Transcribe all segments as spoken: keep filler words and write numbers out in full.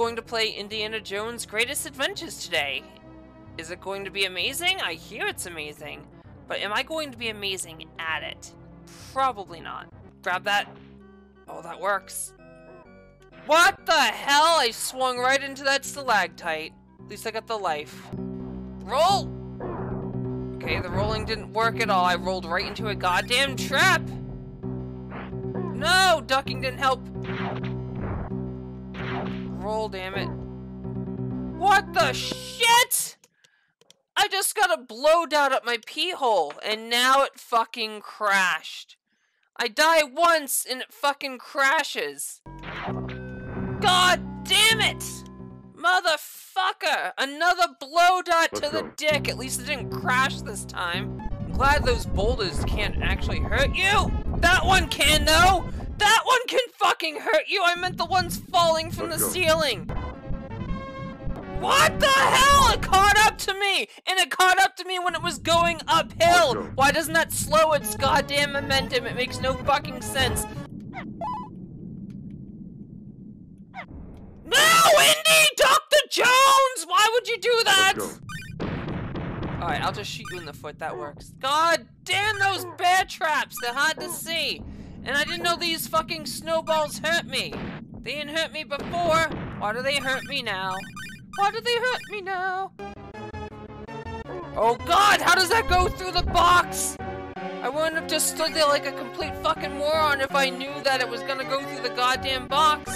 going to play Indiana Jones' Greatest Adventures today. Is it going to be amazing? I hear it's amazing. But am I going to be amazing at it? Probably not. Grab that. Oh, that works. What the hell? I swung right into that stalactite. At least I got the life. Roll! Okay, the rolling didn't work at all. I rolled right into a goddamn trap! No! Ducking didn't help. Roll, damn it. What the shit?! I just got a blow dart up my pee hole, and now it fucking crashed. I die once, and it fucking crashes. God damn it! Motherfucker! Another blow dart to the dick. At least it didn't crash this time. I'm glad those boulders can't actually hurt you. That one can, though! That one can fucking hurt you! I meant the ones falling from the ceiling! What the hell? It caught up to me! And it caught up to me when it was going uphill! Why doesn't that slow its goddamn momentum? It makes no fucking sense. No, Indy! Doctor Jones! Why would you do that? Alright, I'll just shoot you in the foot. That works. God damn those bear traps! They're hard to see! And I didn't know these fucking snowballs hurt me! They didn't hurt me before! Why do they hurt me now? Why do they hurt me now? Oh god, how does that go through the box? I wouldn't have just stood there like a complete fucking moron if I knew that it was gonna go through the goddamn box.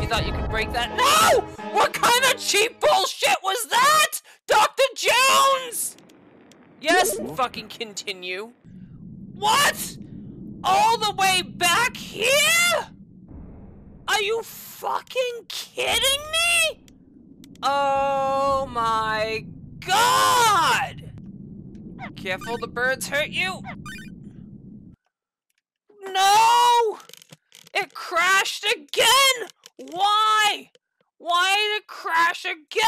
You thought you could break that? No! What kind of cheap bullshit was that? Doctor Jones! Yes, fucking continue. What? All the way back here? Are you fucking kidding me? Oh my god! Careful, the birds hurt you! No! It crashed again! Why? Why did it crash again?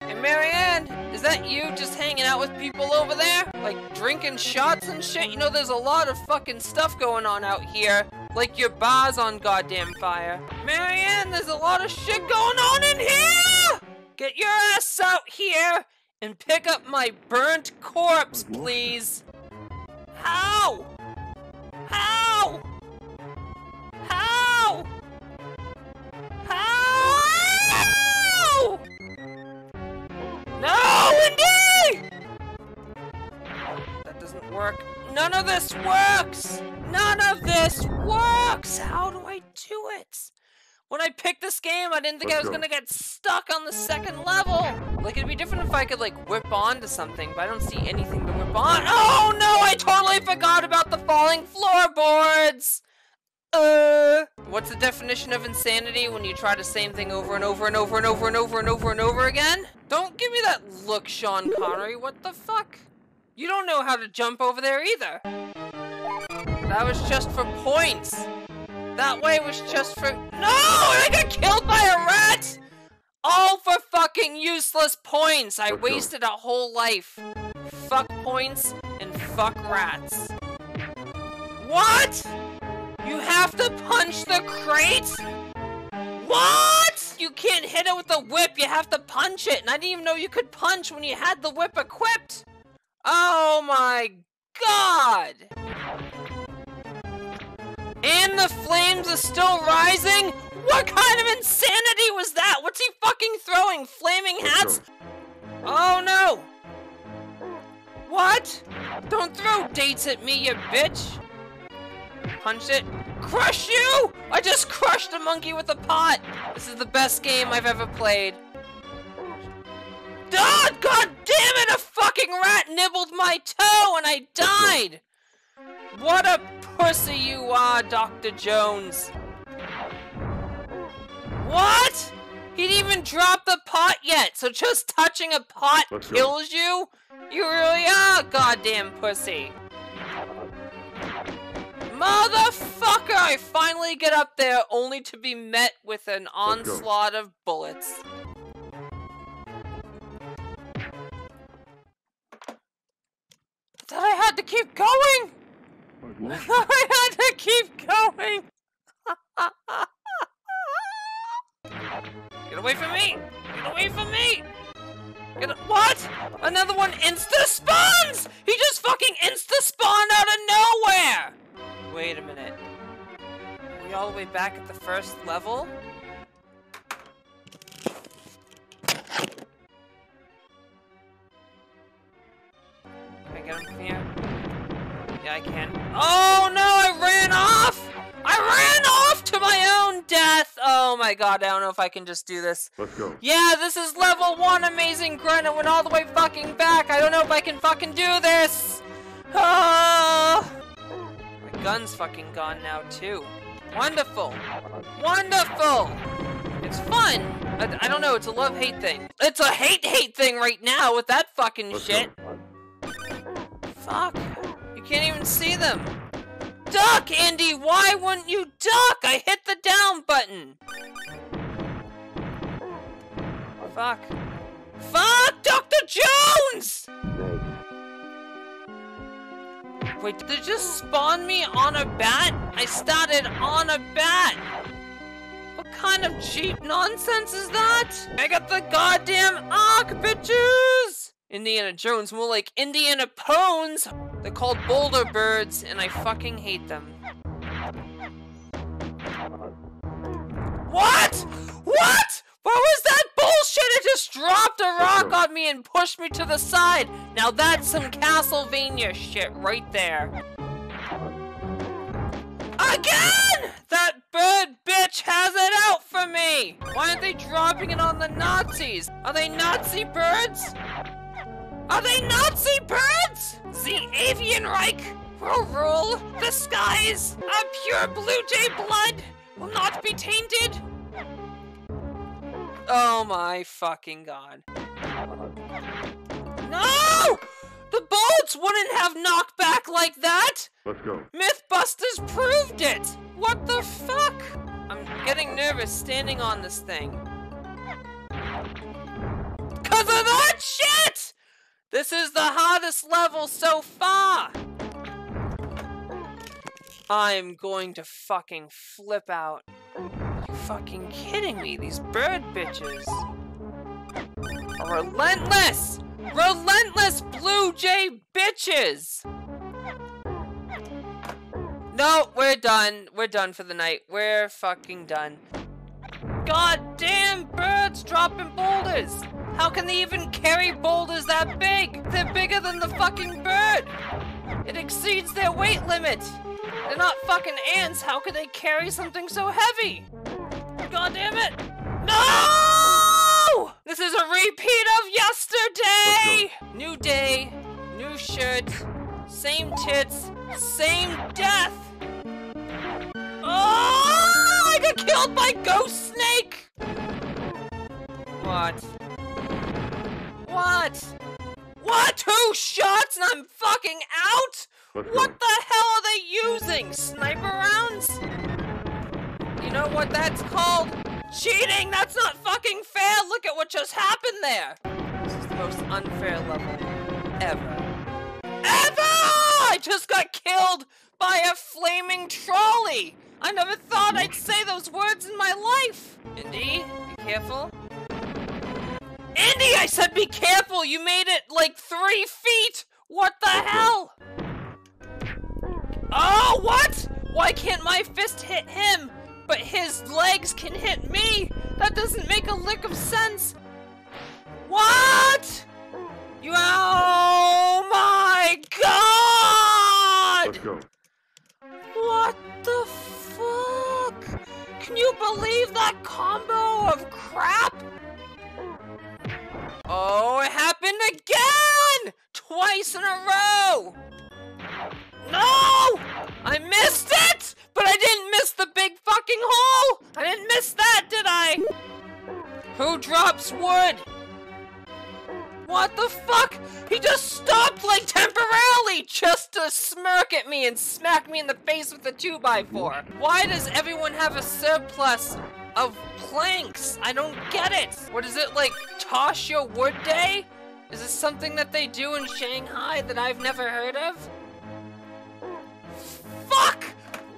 Hey Marianne, is that you just hanging out with people over there? Like drinking shots and shit? You know there's a lot of fucking stuff going on out here. Like your bar's on goddamn fire. Marianne, there's a lot of shit going on in here! Get your ass out here and pick up my burnt corpse, please. How? How? How? How? No, Indy! That doesn't work. None of this works! None of this works! How do I do it? When I picked this game, I didn't think I was gonna get stuck on the second level. Like, it'd be different if I could, like, whip onto something, but I don't see anything to whip on. Oh, no! I totally forgot about the falling floorboards! Uh... What's the definition of insanity when you try the same thing over and over and over and over and over and over and over again? Don't give me that look, Sean Connery. What the fuck? You don't know how to jump over there, either. That was just for points. That way was just for- No! I got killed by a rat! All for fucking useless points! I wasted a whole life. Fuck points and fuck rats. What?! You have to punch the crate?! What?! You can't hit it with a whip, you have to punch it! And I didn't even know you could punch when you had the whip equipped! Oh my god! And the flames are still rising? What kind of insanity was that? What's he fucking throwing? Flaming hats? Oh no! What? Don't throw dates at me, you bitch! Punch it. Crush you! I just crushed a monkey with a pot! This is the best game I've ever played. Oh, god damn it! A fucking rat nibbled my toe and I died! What a pussy you are, Doctor Jones. What? He didn't even drop the pot yet, so just touching a pot Let's kills go. you? You really are a goddamn pussy. Motherfucker! I finally get up there, only to be met with an onslaught of bullets. I thought I had to keep going! I had to keep going! Get away from me! Get away from me! Get a- what? Another one insta-spawns! He just fucking insta-spawned out of nowhere! Wait a minute. Are we all the way back at the first level? Can I get him from here? Yeah, I can. Oh no, I ran off! I ran off to my own death! Oh my god, I don't know if I can just do this. Let's go. Yeah, this is level one amazing grunt. I went all the way fucking back. I don't know if I can fucking do this. Oh. My gun's fucking gone now too. Wonderful. Wonderful. It's fun. I, I don't know, it's a love-hate thing. It's a hate-hate thing right now with that fucking Let's shit. Go. Fuck. You can't even see them. Duck, Andy! Why wouldn't you duck? I hit the down button! Fuck. Fuck, Doctor Jones! Wait, did they just spawn me on a bat? I started on a bat! What kind of cheap nonsense is that? I got the goddamn arc, bitches! Indiana Jones, more like Indiana Pones! They're called boulder birds, and I fucking hate them. What? What? What was that bullshit? It just dropped a rock on me and pushed me to the side. Now that's some Castlevania shit right there. Again! That bird bitch has it out for me! Why aren't they dropping it on the Nazis? Are they Nazi birds? Are they Nazi birds? The avian Reich will rule the skies. Our pure blue jay blood will not be tainted. Oh my fucking god. No! The bolts wouldn't have knockback like that. Let's go. Mythbusters proved it. What the fuck? I'm getting nervous standing on this thing. Cause of that shit! This is the hardest level so far! I'm going to fucking flip out. Are you fucking kidding me? These bird bitches are relentless! Relentless blue jay bitches! No, we're done. We're done for the night. We're fucking done. Goddamn birds dropping boulders! How can they even carry boulders that big? They're bigger than the fucking bird! It exceeds their weight limit! They're not fucking ants, how could they carry something so heavy? God damn it! No! This is a repeat of yesterday! New day, new shirt, same tits, same death! Oh! I got killed by Ghost Snake! What? What? What? Two shots and I'm fucking out? What the hell are they using? Sniper rounds? You know what that's called? Cheating! That's not fucking fair! Look at what just happened there! This is the most unfair level ever. Ever! I just got killed by a flaming trolley! I never thought I'd say those words in my life! Indy, be careful. Andy, I said be careful! You made it, like, three feet! What the hell? Oh, what? Why can't my fist hit him, but his legs can hit me? That doesn't make a lick of sense! What? You- Oh my god! Let's go. What the fuck? Can you believe that combo of crap? Oh, it happened again! Twice in a row! No! I missed it! But I didn't miss the big fucking hole! I didn't miss that, did I? Who drops wood? What the fuck? He just stopped, like, temporarily just to smirk at me and smack me in the face with a two by four. Why does everyone have a surplus of planks? I don't get it. What is it, like, toss your wood day? Is this something that they do in Shanghai that I've never heard of? Fuck!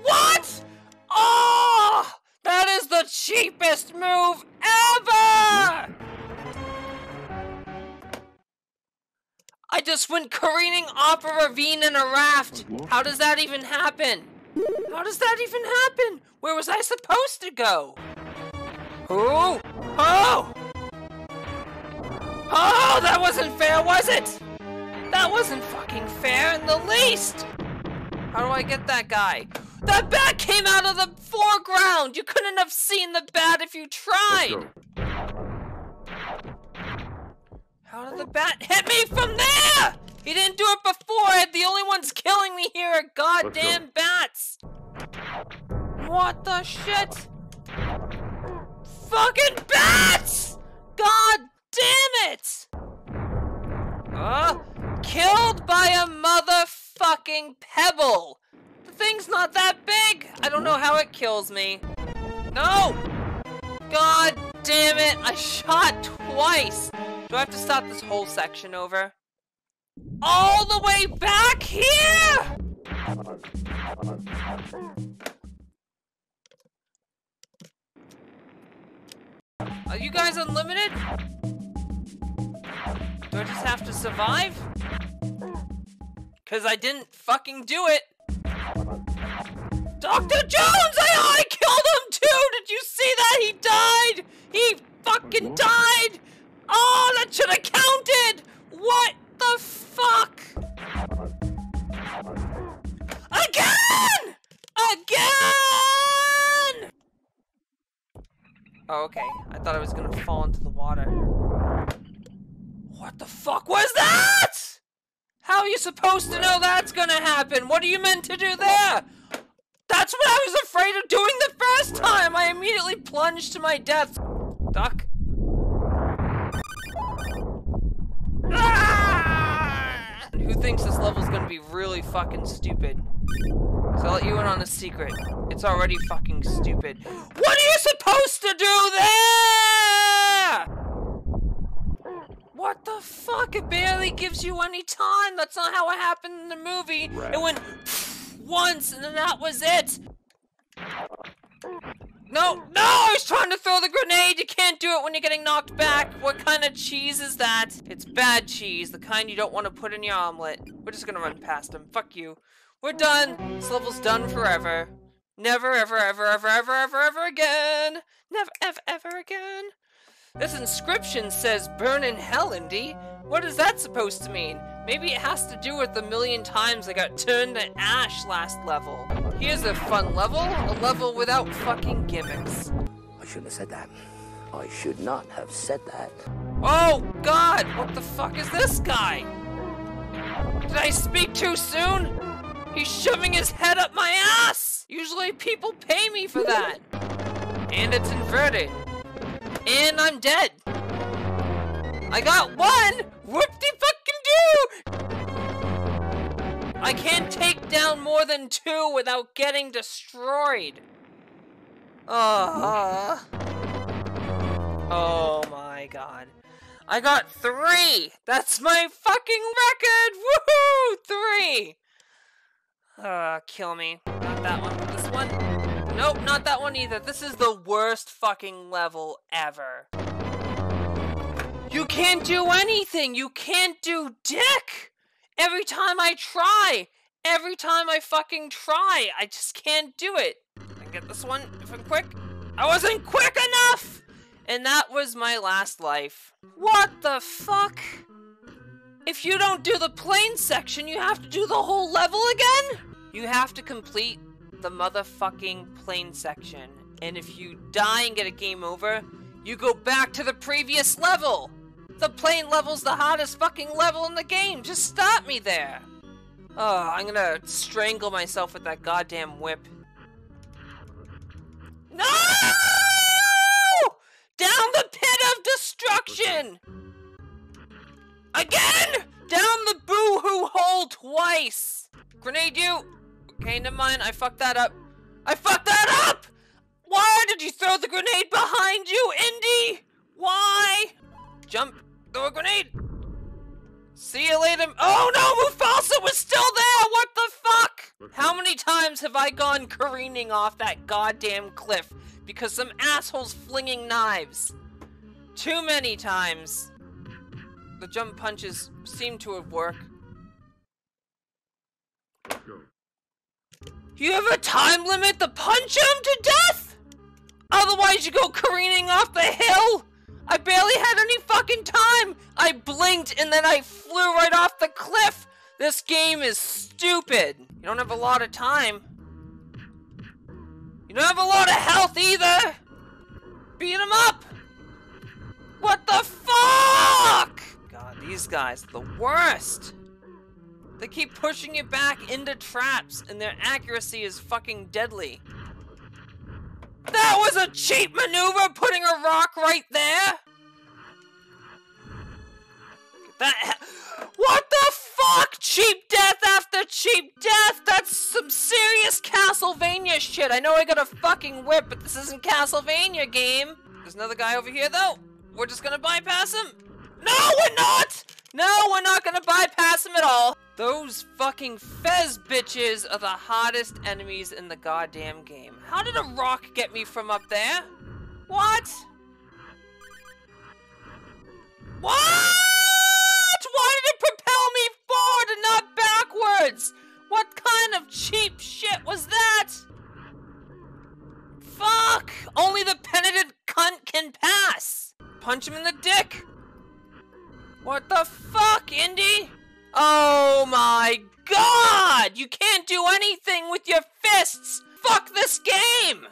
What? Oh! That is the cheapest move ever! just went careening off a ravine in a raft. How does that even happen? How does that even happen? Where was I supposed to go? Oh! Oh! Oh, that wasn't fair, was it? That wasn't fucking fair in the least! How do I get that guy? That bat came out of the foreground! You couldn't have seen the bat if you tried! How did the bat hit me from there? He didn't do it before! The only ones killing me here are goddamn bats! What the shit? Fucking bats! God damn it! Uh, killed by a motherfucking pebble! The thing's not that big! I don't know how it kills me. No! God damn it! I shot twice! Do I have to start this whole section over? All the way back here?! Are you guys unlimited? Do I just have to survive? Cause I didn't fucking do it! Doctor Jones! I, I killed him too! Did you see that? He died! He fucking died! Oh, that should have counted! What the fuck? Again! Again! Oh, okay. I thought I was gonna fall into the water. What the fuck was that? How are you supposed to know that's gonna happen? What are you meant to do there? That's what I was afraid of doing the first time! I immediately plunged to my death. Duck. Ah! Who thinks this level's gonna be really fucking stupid? So I'll let you in on a secret. It's already fucking stupid. What are you supposed to do there?! What the fuck? It barely gives you any time! That's not how it happened in the movie! Right. It went once and then that was it! No! No! I was trying to throw the grenade! You can't do it when you're getting knocked back! What kind of cheese is that? It's bad cheese, the kind you don't want to put in your omelet. We're just gonna run past him. Fuck you. We're done! This level's done forever. Never, ever, ever, ever, ever, ever, ever again! Never, ever, ever again! This inscription says, burn in hell, Indy. What is that supposed to mean? Maybe it has to do with the million times I got turned to ash last level. Here's a fun level, a level without fucking gimmicks. I shouldn't have said that. I should not have said that. Oh, God! What the fuck is this guy? Did I speak too soon? He's shoving his head up my ass! Usually people pay me for that. And it's inverted. And I'm dead. I got one! Whoop-de-fucking-do! I can't take down more than two without getting destroyed. Uh, oh my god. I got three! That's my fucking record! Woohoo! Three! Uh, kill me. Not that one. This one. Nope, not that one either. This is the worst fucking level ever. You can't do anything! You can't do dick! Every time I try! Every time I fucking try! I just can't do it! I get this one if I'm quick. I wasn't quick enough! And that was my last life. What the fuck? If you don't do the plane section, you have to do the whole level again? You have to complete the motherfucking plane section, and if you die and get a game over, you go back to the previous level! The plane level's the hottest fucking level in the game! Just stop me there! Oh, I'm gonna strangle myself with that goddamn whip. No! Down the pit of destruction! Again! Down the boo-hoo hole twice! Grenade you! Okay, never mind, I fucked that up. I fucked that up! Why did you throw the grenade behind you, Indy? Why? Jump, throw a grenade. See you later. Oh no, Mufasa was still there! What the fuck? How many times have I gone careening off that goddamn cliff because some asshole's flinging knives? Too many times. The jump punches seem to have worked. Go. You have a time limit to punch him to death? Otherwise you go careening off the hill? I barely had any fucking time! I blinked and then I flew right off the cliff! This game is stupid! You don't have a lot of time. You don't have a lot of health either! Beat him up! What the fuck?! God, these guys are the worst! They keep pushing you back into traps and their accuracy is fucking deadly. That was a cheap maneuver, putting a rock right there! That What the fuck? Cheap death after cheap death? That's some serious Castlevania shit. I know I got a fucking whip, but this isn't Castlevania game. There's another guy over here, though. We're just gonna bypass him? No, we're not! No, we're not gonna bypass him at all. Those fucking fez bitches are the hottest enemies in the goddamn game. How did a rock get me from up there? What? What? Why did it propel me forward and not backwards? What kind of cheap shit was that? Fuck! Only the penitent cunt can pass! Punch him in the dick! What the fuck, Indy? Oh my god! You can't do anything with your fists! Fuck this game!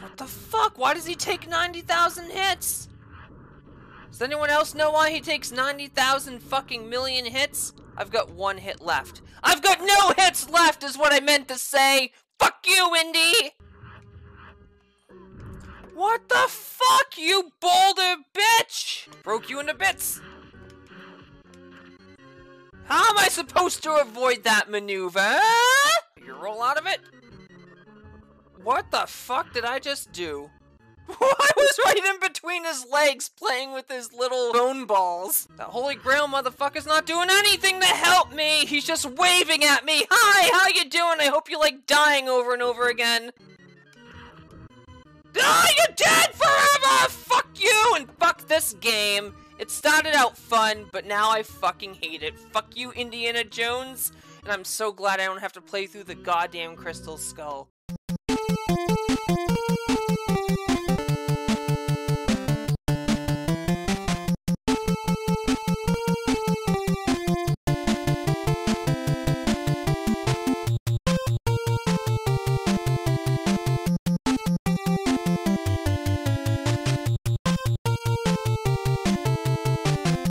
What the fuck? Why does he take ninety thousand hits? Does anyone else know why he takes ninety thousand fucking million hits? I've got one hit left. I've got no hits left is what I meant to say! Fuck you, Indy! What the fuck, you boulder bitch! Broke you into bits! How am I supposed to avoid that maneuver? You roll out of it? What the fuck did I just do? I was right in between his legs playing with his little bone balls. That holy grail motherfucker's not doing anything to help me. He's just waving at me. Hi, how you doing? I hope you like dying over and over again. Ah, you're dead forever! Fuck you and fuck this game. It started out fun, but now I fucking hate it. Fuck you, Indiana Jones, and I'm so glad I don't have to play through the goddamn Crystal Skull.